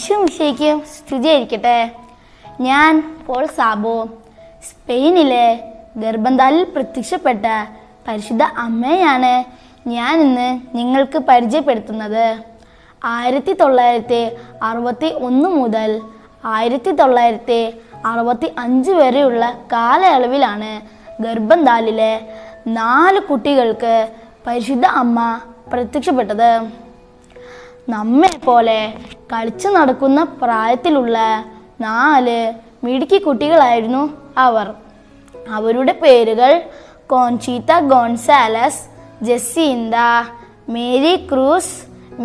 ഈശോമിശിഹായ്ക്ക് സ്തുതിയായിരിക്കട്ടെ. ഞാൻ പോൾ സാബോ സ്പെയിനിലെ ഗർഭന്താലിൽ പ്രത്യക്ഷപ്പെട്ട പരിശുദ്ധ അമ്മയാണ് ഞാൻ ഇന്ന് നിങ്ങൾക്ക് പരിചയപ്പെടുത്തുന്നത്. 1961 മുതൽ 1965 വരെയുള്ള കാലയളവിലാണ് ഗർഭന്താലിലെ 4 കുട്ടികൾക്ക് പരിശുദ്ധ അമ്മ പ്രത്യക്ഷപ്പെട്ടത്. നമ്മെപ്പോലെ കളിച്ചു നടക്കുന്ന പ്രായത്തിലുള്ള 4 മിടുക്കി കുട്ടികളായിരുന്നു അവർ. അവരുടെ പേരുകൾ Conchita Gonzalez, Jacinta, Mari Cruz,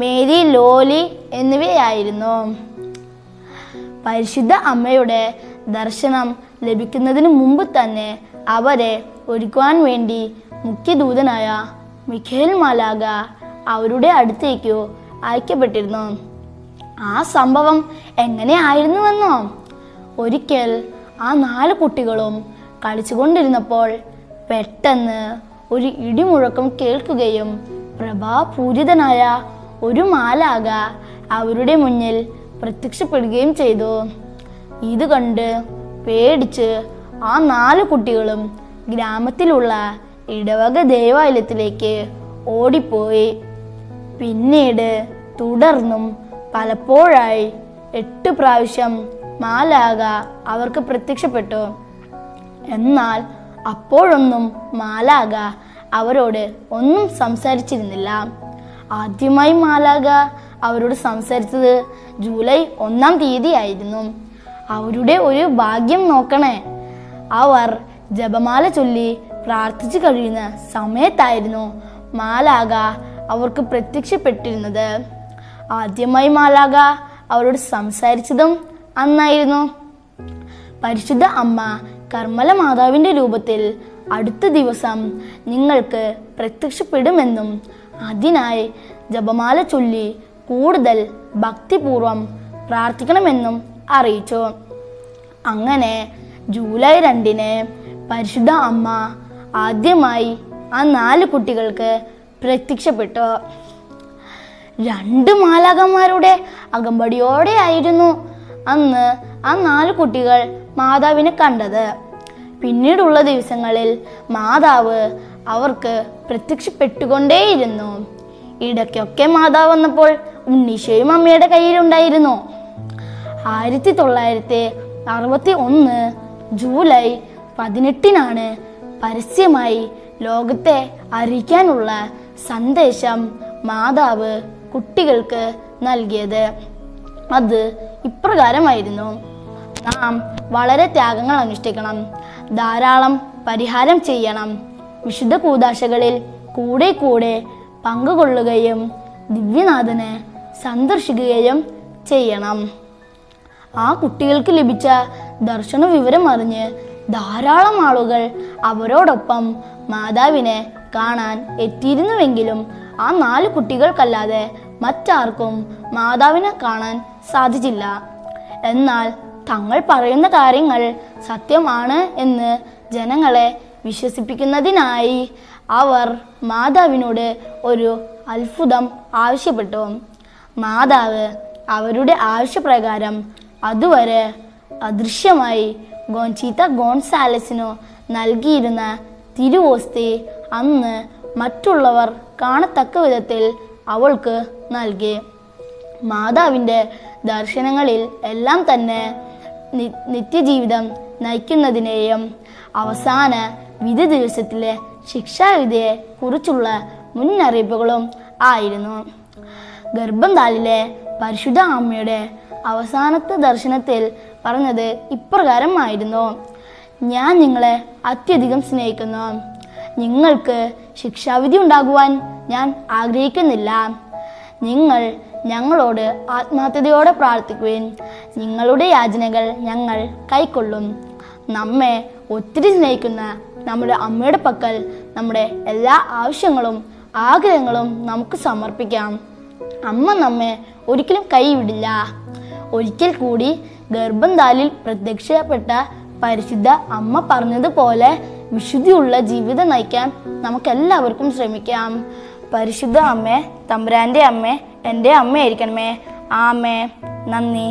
Mari Loli എന്നിവയായിരുന്നു. പരിശുദ്ധ അമ്മയുടെ ദർശനം ലഭിക്കുന്നതിന് മുമ്പ് തന്നെ അവരെ ഒരുക്കുവാൻ വേണ്ടി മുഖ്യദൂതനായ മിഖേൽ മാലാഖ അവരുടെ അടുത്തേക്കു അയക്കപ്പെട്ടിരുന്നു. ആ സംഭവം എങ്ങനെയായിരുന്നുവെന്നോ? ഒരിക്കൽ ആ 4 കുട്ടികളും കളിച്ചുകൊണ്ടിരുന്നപ്പോൾ പെട്ടെന്ന് ഒരു ഇടിമുഴക്കം കേൾക്കുകയും പ്രഭാപൂരിതനായ ഒരു മാലാഖ അവരുടെ മുന്നിൽ പ്രത്യക്ഷപ്പെടുകയും ചെയ്തു. ഇത് കണ്ട് പേടിച്ച് ആ 4 കുട്ടികളും ഗ്രാമത്തിലുള്ള ഇടവക ദേവാലയത്തിലേക്ക് ഓടിപ്പോയി. പിന്നീട് തുടർന്നും പലപ്പോഴായി 8 പ്രാവശ്യം മാലാഖ അവർക്ക് പ്രത്യക്ഷപ്പെട്ടു. എന്നാൽ അപ്പോഴൊന്നും മാലാഖ അവരോട് ഒന്നും സംസാരിച്ചിരുന്നില്ല. ആദ്യമായി മാലാഖ അവരോട് സംസാരിച്ചത് ജൂലൈ 1 ആയിരുന്നു. അവരുടെ ഒരു ഭാഗ്യം നോക്കണേ, അവർ ജപമാല ചൊല്ലി പ്രാർത്ഥിച്ചു കഴിയുന്ന സമയത്തായിരുന്നു മാലാഖ അവർക്ക് പ്രത്യക്ഷപ്പെട്ടിരുന്നത്. ആദ്യമായി മാലാഖ അവരോട് സംസാരിച്ചതും അന്നായിരുന്നു. പരിശുദ്ധ അമ്മ കർമ്മല മാതാവിൻ്റെ രൂപത്തിൽ അടുത്ത ദിവസം നിങ്ങൾക്ക് പ്രത്യക്ഷപ്പെടുമെന്നും അതിനായി ജപമാല ചൊല്ലി കൂടുതൽ ഭക്തിപൂർവം പ്രാർത്ഥിക്കണമെന്നും അറിയിച്ചു. അങ്ങനെ ജൂലൈ 2 പരിശുദ്ധ അമ്മ ആദ്യമായി ആ 4 കുട്ടികൾക്ക് പ്രത്യക്ഷപ്പെട്ടു. 2 മാലാഖമാരുടെ അകമ്പടിയോടെ ആയിരുന്നു അന്ന് ആ 4 കുട്ടികൾ മാതാവിനെ കണ്ടത്. പിന്നീടുള്ള ദിവസങ്ങളിൽ മാതാവ് അവർക്ക് പ്രത്യക്ഷപ്പെട്ടുകൊണ്ടേയിരുന്നു. ഇടയ്ക്കൊക്കെ മാതാവ് വന്നപ്പോൾ ഉണ്ണീശോയും അമ്മയുടെ കയ്യിലുണ്ടായിരുന്നു. 1961 ജൂലൈ 18 പരസ്യമായി ലോകത്തെ അറിയിക്കാനുള്ള സന്ദേശം മാതാവ് കുട്ടികൾക്ക് നൽകിയത്. അത് ഇപ്രകാരമായിരുന്നു: നാം വളരെ ത്യാഗങ്ങൾ അനുഷ്ഠിക്കണം, ധാരാളം പരിഹാരം ചെയ്യണം, വിശുദ്ധ കൂദാശകളിൽ കൂടെ പങ്കുകൊള്ളുകയും ദിവ്യനാഥനെ സന്ദർശിക്കുകയും ചെയ്യണം. ആ കുട്ടികൾക്ക് ലഭിച്ച ദർശന വിവരം അറിഞ്ഞ് ധാരാളം ആളുകൾ അവരോടൊപ്പം മാതാവിനെ കാണാൻ എത്തിയിരുന്നുവെങ്കിലും ആ 4 കുട്ടികൾക്കല്ലാതെ മറ്റാർക്കും മാതാവിനെ കാണാൻ സാധിച്ചില്ല. എന്നാൽ തങ്ങൾ പറയുന്ന കാര്യങ്ങൾ സത്യമാണ് എന്ന് ജനങ്ങളെ വിശ്വസിപ്പിക്കുന്നതിനായി അവർ മാതാവിനോട് ഒരു അത്ഭുതം ആവശ്യപ്പെട്ടു. മാതാവ് അവരുടെ ആവശ്യപ്രകാരം അതുവരെ അദൃശ്യമായി ഗോൺചീത്ത ഗോൺസാലസിനു നൽകിയിരുന്ന തിരുവോസ്തി അന്ന് മറ്റുള്ളവർ കാണത്തക്ക വിധത്തിൽ അവൾക്ക് നൽകി. മാതാവിൻ്റെ ദർശനങ്ങളിൽ എല്ലാം തന്നെ നിത്യജീവിതം നയിക്കുന്നതിനെയും അവസാന വിധി ദിവസത്തിലെ ശിക്ഷാവിധിയെ കുറിച്ചുള്ള മുന്നറിയിപ്പുകളും ആയിരുന്നു. ഗർഭന്താലിലെ പരിശുദ്ധ അമ്മയുടെ അവസാനത്തെ ദർശനത്തിൽ പറഞ്ഞത് ഇപ്രകാരമായിരുന്നു: ഞാൻ നിങ്ങളെ അത്യധികം സ്നേഹിക്കുന്നു, നിങ്ങൾക്ക് ശിക്ഷാവിധി ഉണ്ടാകുവാൻ ഞാൻ ആഗ്രഹിക്കുന്നില്ല. നിങ്ങൾ ഞങ്ങളോട് ആത്മാർത്ഥതയോടെ പ്രാർത്ഥിക്കുവിൻ, നിങ്ങളുടെ യാചനകൾ ഞങ്ങൾ കൈക്കൊള്ളും. നമ്മെ ഒത്തിരി സ്നേഹിക്കുന്ന നമ്മുടെ അമ്മയുടെ പക്കൽ നമ്മുടെ എല്ലാ ആവശ്യങ്ങളും ആഗ്രഹങ്ങളും നമുക്ക് സമർപ്പിക്കാം. അമ്മ നമ്മെ ഒരിക്കലും കൈവിടില്ല. ഒരിക്കൽ കൂടി ഗർഭന്താലിൽ പ്രത്യക്ഷപ്പെട്ട പരിശുദ്ധ അമ്മ പറഞ്ഞതുപോലെ വിശുദ്ധിയുള്ള ജീവിതം നയിക്കാൻ നമുക്കെല്ലാവർക്കും ശ്രമിക്കാം. പരിശുദ്ധ അമ്മേ, തമ്പുരാൻ്റെ അമ്മേ, എൻ്റെ അമ്മയായിരിക്കണമേ, ಆಮೆ, ನನ್ನಿ.